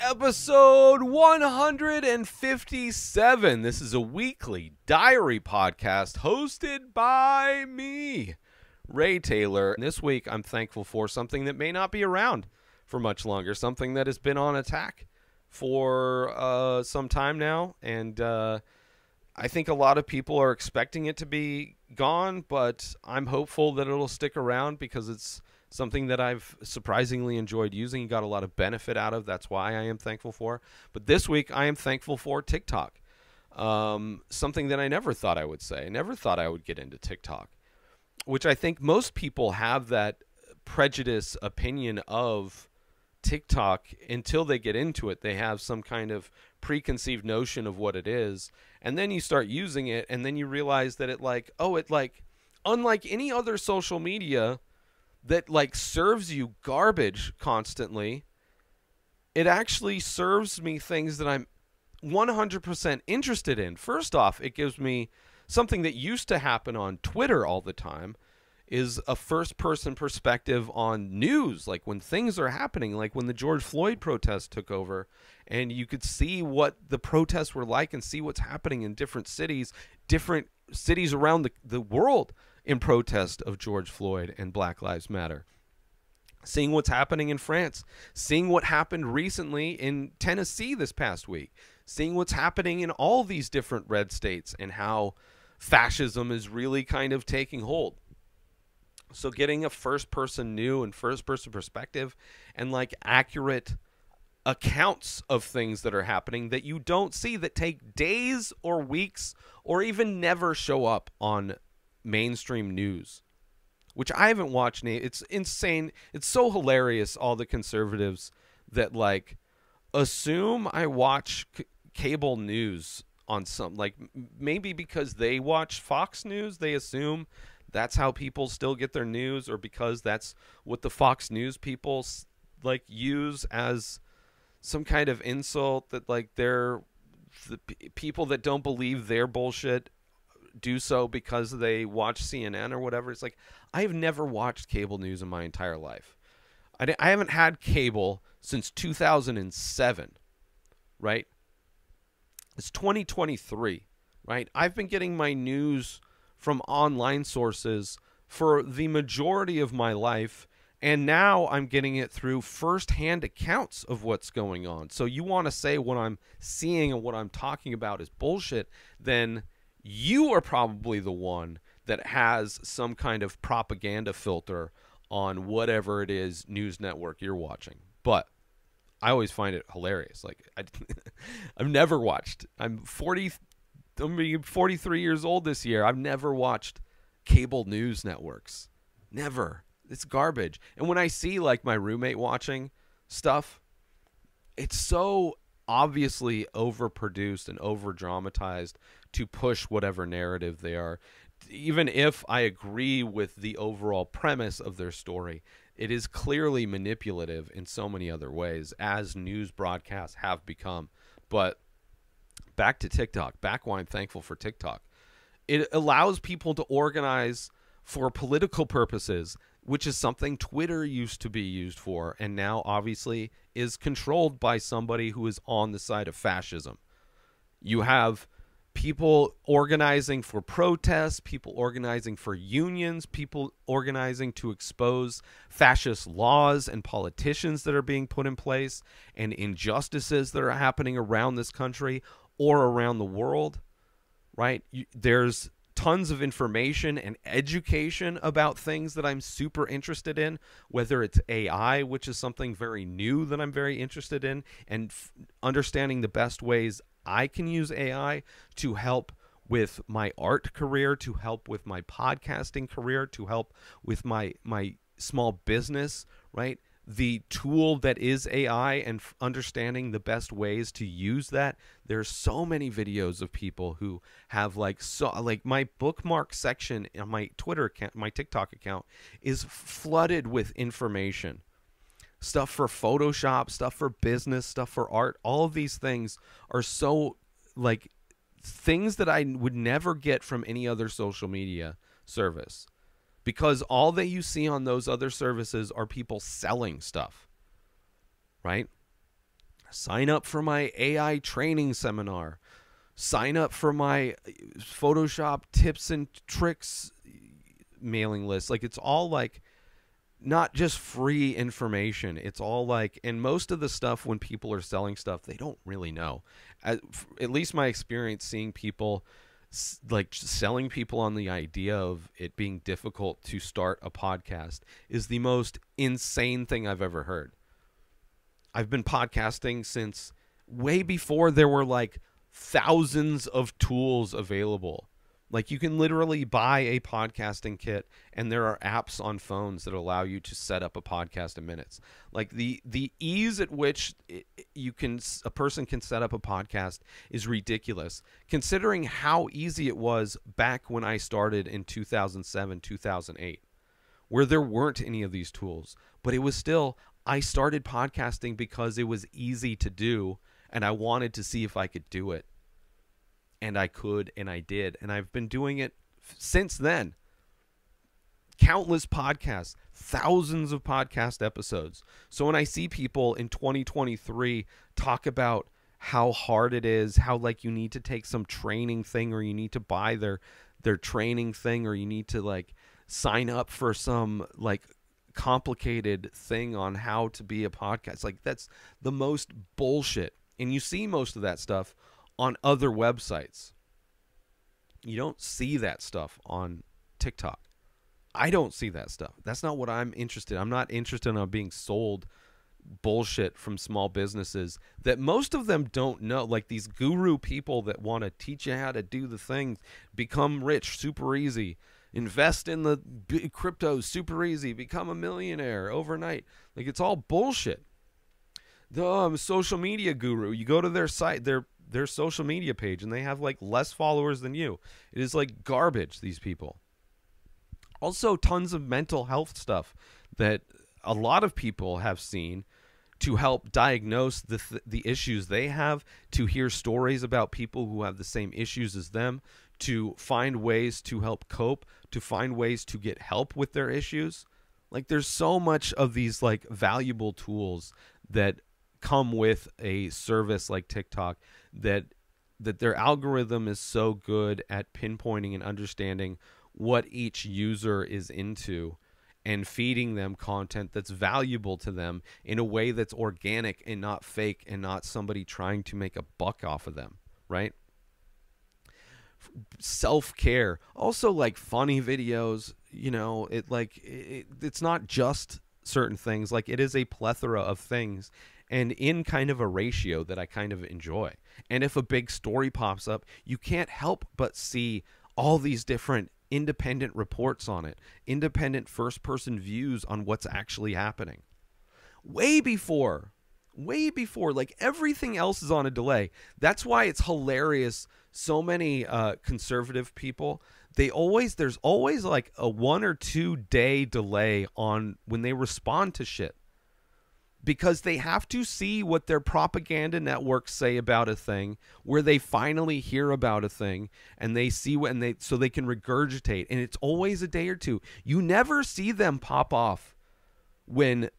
episode 157. This is a weekly diary podcast hosted by me, Ray Taylor. And this week, I'm thankful for something that may not be around for much longer, something that has been on attack for some time now. And I think a lot of people are expecting it to be gone, but I'm hopeful that it'll stick around because it's something that I've surprisingly enjoyed using and got a lot of benefit out of. That's why I am thankful for. But this week, I am thankful for TikTok, something that I never thought I would say. I never thought I would get into TikTok, which I think most people have that prejudice opinion of TikTok until they get into it. They have some kind of preconceived notion of what it is. And then you start using it, and then you realize that unlike any other social media that serves you garbage constantly, it actually serves me things that I'm 100% interested in. First off, it gives me something that used to happen on Twitter all the time, is a first-person perspective on news, like when things are happening, like when the George Floyd protest took over, and you could see what the protests were like and see what's happening in different cities around the world in protest of George Floyd and Black Lives Matter. Seeing what's happening in France, seeing what happened recently in Tennessee this past week, seeing what's happening in all these different red states and how fascism is really kind of taking hold. So getting a first-person new and first-person perspective and accurate accounts of things that are happening that you don't see, that take days or weeks or even never show up on mainstream news, which I haven't watched. It's insane. It's so hilarious, all the conservatives that assume I watch cable news on some, maybe because they watch Fox News, they assume that's how people still get their news, or because that's what the Fox News people use as some kind of insult, that they're the people that don't believe their bullshit do so because they watch CNN or whatever. It's I have never watched cable news in my entire life. I haven't had cable since 2007, right? It's 2023, right? I've been getting my news from online sources for the majority of my life, and now I'm getting it through firsthand accounts of what's going on. So you want to say what I'm seeing and what I'm talking about is bullshit, then you are probably the one that has some kind of propaganda filter on whatever it is news network you're watching. But I always find it hilarious. I've never watched. I'm going to be 43 years old this year. I've never watched cable news networks. Never. It's garbage. And when I see my roommate watching stuff, it's so obviously overproduced and overdramatized to push whatever narrative they are. Even if I agree with the overall premise of their story, it is clearly manipulative in so many other ways, as news broadcasts have become. But back to TikTok, back why I'm thankful for TikTok. It allows people to organize for political purposes, which is something Twitter used to be used for, and now obviously is controlled by somebody who is on the side of fascism. You have people organizing for protests, people organizing for unions, people organizing to expose fascist laws and politicians that are being put in place and injustices that are happening around this country or around the world, right? There's tons of information and education about things that I'm super interested in, whether it's AI, which is something very new that I'm very interested in, and understanding the best ways I can use AI to help with my art career, to help with my podcasting career, to help with my small business, right? The tool that is AI and understanding the best ways to use that. There's so many videos of people who have my bookmark section on my Twitter account, my TikTok account is flooded with information, stuff for Photoshop, stuff for business, stuff for art. All of these things are so things that I would never get from any other social media service, because all that you see on those other services are people selling stuff, right? Sign up for my AI training seminar. Sign up for my Photoshop tips and tricks mailing list. Like, it's all like not just free information. It's all like, and most of the stuff when people are selling stuff, they don't really know. At least my experience seeing people like selling people on the idea of it being difficult to start a podcast is the most insane thing I've ever heard. I've been podcasting since way before there were like thousands of tools available. Like, you can literally buy a podcasting kit, and there are apps on phones that allow you to set up a podcast in minutes. Like, the ease at which a person can set up a podcast is ridiculous, considering how easy it was back when I started in 2007, 2008, where there weren't any of these tools. But it was still, I started podcasting because it was easy to do, and I wanted to see if I could do it. And I could, and I did. And I've been doing it since then. Countless podcasts, thousands of podcast episodes. So when I see people in 2023 talk about how hard it is, how like you need to take some training thing, or you need to buy their training thing, or you need to like sign up for some like complicated thing on how to be a podcast. Like, that's the most bullshit. And you see most of that stuff on other websites. You don't see that stuff on TikTok. I don't see that stuff. That's not what I'm interested in. I'm not interested in being sold bullshit from small businesses that most of them don't know. Like, these guru people that want to teach you how to do the things, become rich super easy, invest in the crypto super easy, become a millionaire overnight. Like, it's all bullshit. I'm a social media guru. You go to their site, their social media page, and they have like less followers than you. It is like garbage, these people. Also, tons of mental health stuff that a lot of people have seen to help diagnose the issues they have, to hear stories about people who have the same issues as them, to find ways to help cope, to find ways to get help with their issues. Like, there's so much of these like valuable tools that come with a service like TikTok that their algorithm is so good at pinpointing and understanding what each user is into and feeding them content that's valuable to them in a way that's organic and not fake and not somebody trying to make a buck off of them, right? Self-care. Also, like, funny videos, you know, it's not just certain things. Like, it is a plethora of things, and in kind of a ratio that I kind of enjoy. And if a big story pops up, you can't help but see all these different independent reports on it, independent first-person views on what's actually happening. Way before, like, everything else is on a delay. That's why it's hilarious. So many conservative people, there's always like a 1 or 2 day delay on when they respond to shit, because they have to see what their propaganda networks say about a thing, where they finally hear about a thing, and they see when they, so they can regurgitate. And it's always a day or two. You never see them pop off when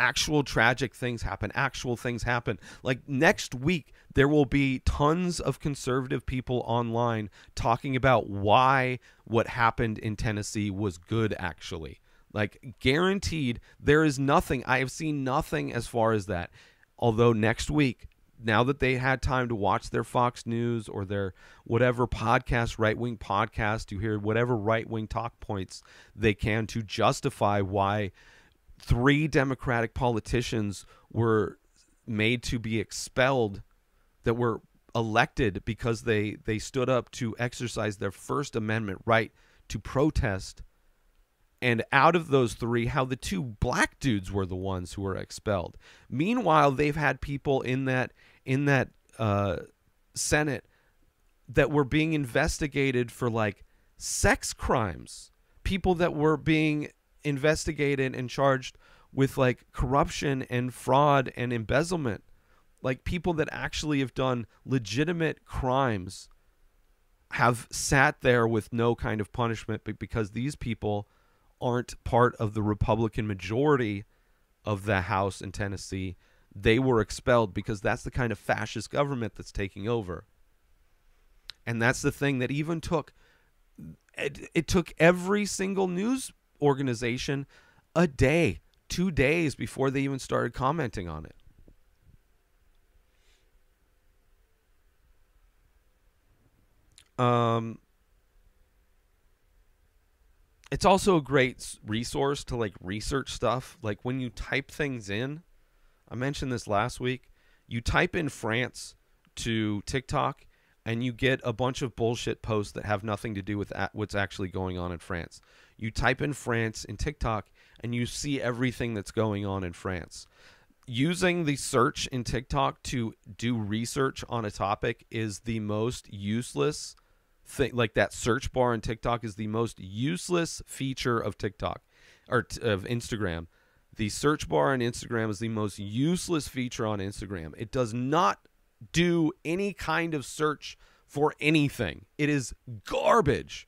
actual tragic things happen, actual things happen. Like, next week, there will be tons of conservative people online talking about why what happened in Tennessee was good, actually. Like, guaranteed, there is nothing. I have seen nothing as far as that. Although next week, now that they had time to watch their Fox News or their whatever podcast, right-wing podcast, to hear whatever right-wing talk points they can to justify why 3 Democratic politicians were made to be expelled, that were elected because they stood up to exercise their First Amendment right to protest. And out of those 3, how the 2 black dudes were the ones who were expelled. Meanwhile, they've had people in that Senate that were being investigated for like sex crimes, people that were being investigated and charged with like corruption and fraud and embezzlement, like people that actually have done legitimate crimes have sat there with no kind of punishment, but because these people aren't part of the Republican majority of the House in Tennessee, they were expelled, because that's the kind of fascist government that's taking over. And that's the thing that even took, it took every single news organization a day, 2 days before they even started commenting on it. It's also a great resource to like research stuff. Like when you type things in, I mentioned this last week, you type in France to TikTok and you get a bunch of bullshit posts that have nothing to do with what's actually going on in France. You type in France in TikTok and you see everything that's going on in France. Using the search in TikTok to do research on a topic is the most useless thing. Like that search bar in TikTok is the most useless feature of TikTok, or of Instagram. The search bar on Instagram is the most useless feature on Instagram. It does not do any kind of search for anything. It is garbage.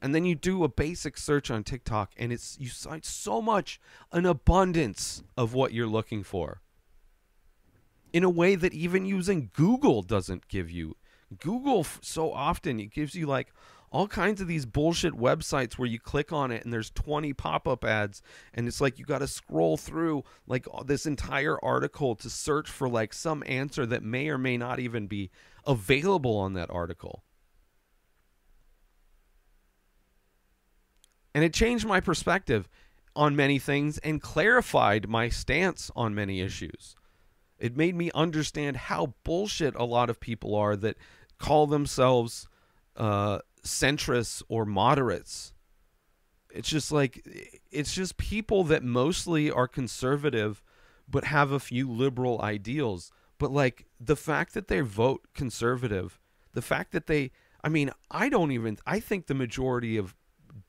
And then you do a basic search on TikTok and you find so much, an abundance of what you're looking for, in a way that even using Google doesn't give you. Google, so often it gives you like all kinds of these bullshit websites where you click on it and there's 20 pop-up ads, and it's like you got to scroll through like this entire article to search for like some answer that may or may not even be available on that article. And it changed my perspective on many things and clarified my stance on many issues. It made me understand how bullshit a lot of people are that call themselves centrists or moderates. It's just like, it's just people that mostly are conservative but have a few liberal ideals. But like the fact that they vote conservative, the fact that they, I mean, I think the majority of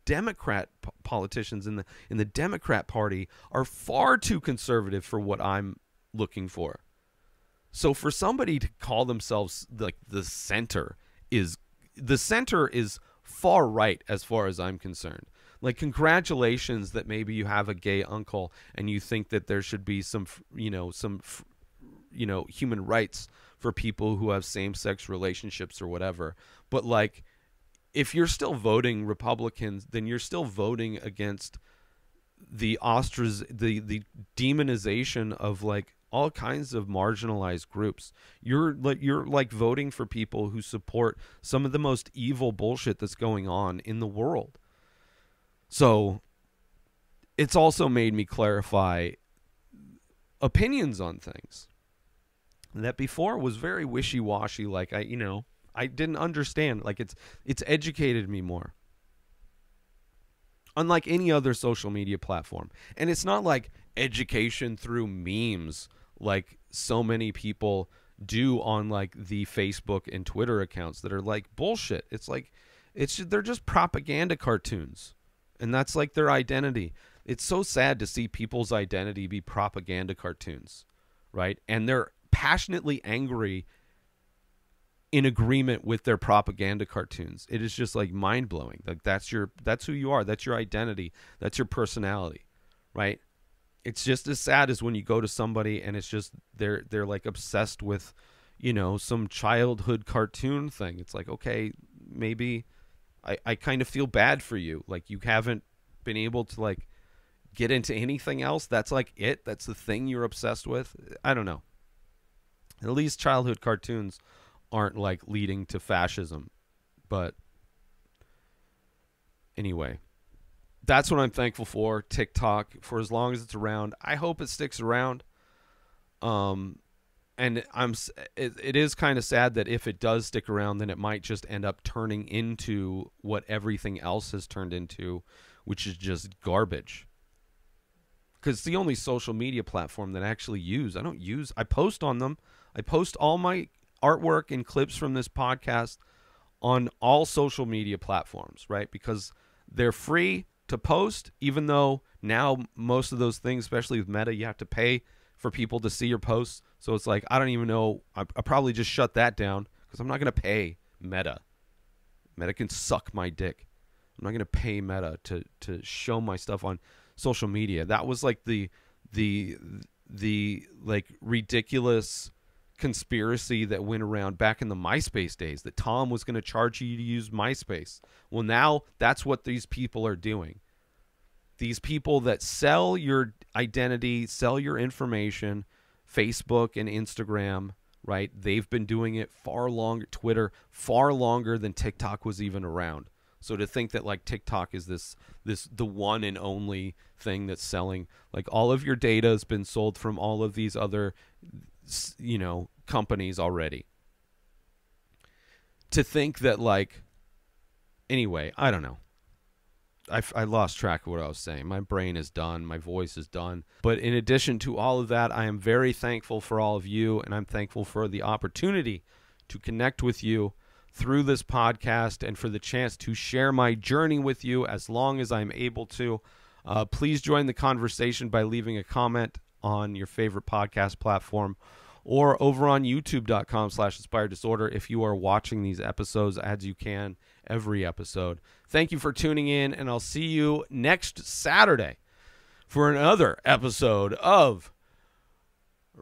Democrat politicians in the Democrat Party are far too conservative for what I'm looking for. So for somebody to call themselves like the center is far right as far as I'm concerned. Like, congratulations that maybe you have a gay uncle and you think that there should be some human rights for people who have same-sex relationships or whatever. But like, if you're still voting Republicans, then you're still voting against the demonization of like all kinds of marginalized groups. You're like voting for people who support some of the most evil bullshit that's going on in the world. So it's also made me clarify opinions on things that before was very wishy-washy. Like I didn't understand. Like it's educated me more, unlike any other social media platform. And it's not like education through memes like so many people do on like the Facebook and Twitter accounts that are like bullshit. It's like they're just propaganda cartoons, and that's like their identity. It's so sad to see people's identity be propaganda cartoons, right? And they're passionately angry in agreement with their propaganda cartoons. It is just like mind-blowing. Like that's who you are, that's your identity, that's your personality, right? It's just as sad as when you go to somebody and it's just they're like obsessed with, you know, some childhood cartoon thing. It's like, okay, maybe I kind of feel bad for you. Like you haven't been able to like get into anything else. That's like it, that's the thing you're obsessed with. I don't know. At least childhood cartoons aren't like leading to fascism. But anyway, that's what I'm thankful for, TikTok, for as long as it's around. I hope it sticks around. And it is kind of sad that if it does stick around, then it might just end up turning into what everything else has turned into, which is just garbage. Because it's the only social media platform that I actually use. I post on them. I post all my artwork and clips from this podcast on all social media platforms, right? Because they're free to post, even though now most of those things, especially with Meta, you have to pay for people to see your posts. So it's like, I don't even know. I probably just shut that down because I'm not going to pay Meta. Meta can suck my dick. I'm not going to pay Meta to show my stuff on social media. That was like the the like ridiculous conspiracy that went around back in the MySpace days that Tom was going to charge you to use MySpace. Well, now that's what these people are doing. These people that sell your identity, sell your information, Facebook and Instagram, right? They've been doing it far longer, Twitter, far longer than TikTok was even around. So to think that like TikTok is the one and only thing that's selling, like all of your data has been sold from all of these other, you know, companies already. To think that like, anyway, I don't know. I lost track of what I was saying. My brain is done. My voice is done. But in addition to all of that, I am very thankful for all of you, and I'm thankful for the opportunity to connect with you through this podcast and for the chance to share my journey with you as long as I'm able to. Please join the conversation by leaving a comment on your favorite podcast platform or over on youtube.com/inspireddisorder if you are watching these episodes as you can every episode. Thank you for tuning in, and I'll see you next Saturday for another episode of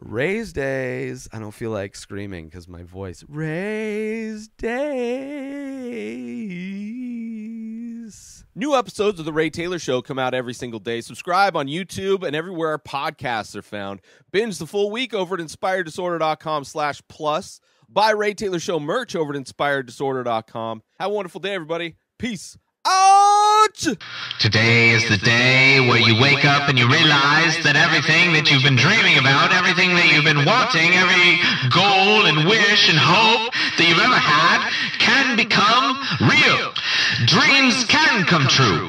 Rayz Dayz. I don't feel like screaming because my voice. Rayz Dayz. New episodes of The Ray Taylor Show come out every single day. Subscribe on YouTube and everywhere our podcasts are found. Binge the full week over at inspireddisorder.com/plus. Buy Ray Taylor Show merch over at inspireddisorder.com. Have a wonderful day, everybody. Peace out. Today is the day where you wake up and you realize that everything that you've been dreaming about, everything that you've been wanting, every goal and wish and hope that you've ever had can become real. Dreams can come true.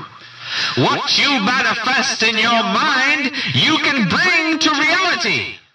What you manifest in your mind, you can bring to reality.